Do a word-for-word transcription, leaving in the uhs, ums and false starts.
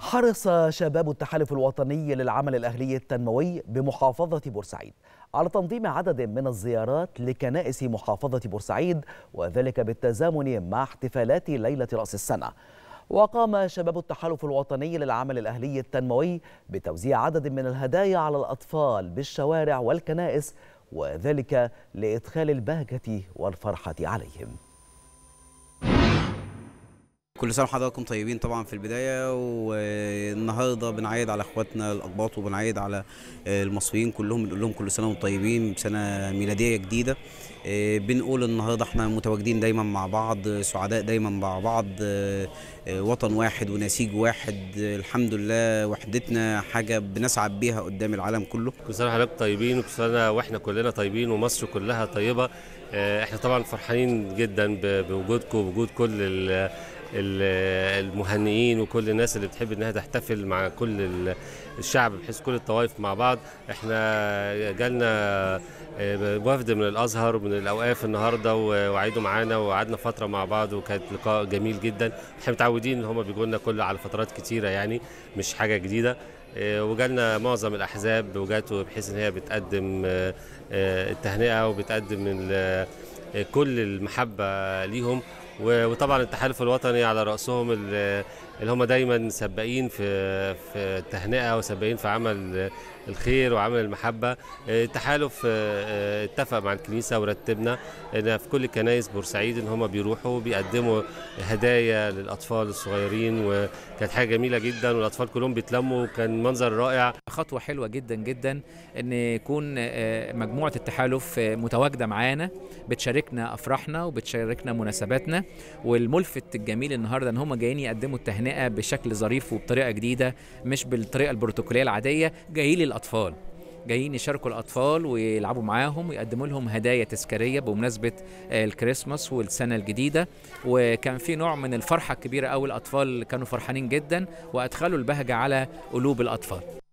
حرص شباب التحالف الوطني للعمل الأهلي التنموي بمحافظة بورسعيد على تنظيم عدد من الزيارات لكنائس محافظة بورسعيد، وذلك بالتزامن مع احتفالات ليلة رأس السنة. وقام شباب التحالف الوطني للعمل الأهلي التنموي بتوزيع عدد من الهدايا على الأطفال بالشوارع والكنائس، وذلك لإدخال البهجة والفرحة عليهم. كل سنة وحضراتكم طيبين. طبعا في البداية والنهاردة بنعيد على اخواتنا الأقباط وبنعيد على المصريين كلهم، بنقول لهم كل سنة وانتم طيبين بسنة ميلادية جديدة. بنقول النهاردة احنا متواجدين دايما مع بعض، سعداء دايما مع بعض، وطن واحد ونسيج واحد. الحمد لله وحدتنا حاجة بنسعى بيها قدام العالم كله. كل سنة وحضراتكم طيبين، وكل سنة واحنا كلنا طيبين ومصر كلها طيبة. احنا طبعا فرحانين جدا بوجودكم ووجود كل ال المهنئين وكل الناس اللي بتحب انها تحتفل مع كل الشعب، بحيث كل الطوائف مع بعض. احنا جالنا وفد من الازهر ومن الاوقاف النهارده وقعدوا معانا وقعدنا فتره مع بعض، وكانت لقاء جميل جدا. احنا متعودين ان هم بيجوا لنا كل على فترات كتيره، يعني مش حاجه جديده. وجالنا معظم الاحزاب وجاته، بحيث ان هي بتقدم التهنئه وبتقدم كل المحبه ليهم. وطبعا التحالف الوطني على رأسهم اللي هم دايما سباقين في في التهنئه وسباقين في عمل الخير وعمل المحبه. التحالف اتفق مع الكنيسه ورتبنا ان في كل كنايس بورسعيد ان هم بيروحوا بيقدموا هدايا للاطفال الصغيرين، وكانت حاجه جميله جدا والاطفال كلهم بيتلموا، وكان منظر رائع. خطوه حلوه جدا جدا ان يكون مجموعه التحالف متواجده معانا، بتشاركنا افراحنا وبتشاركنا مناسباتنا. والملفت الجميل النهارده ان هم جايين يقدموا التهنئه بشكل ظريف وبطريقه جديده، مش بالطريقه البروتوكوليه العاديه. جايين للاطفال، جايين يشاركوا الاطفال ويلعبوا معاهم ويقدموا لهم هدايا تذكاريه بمناسبه الكريسماس والسنه الجديده. وكان في نوع من الفرحه الكبيره قوي، الاطفال كانوا فرحانين جدا وادخلوا البهجه على قلوب الاطفال.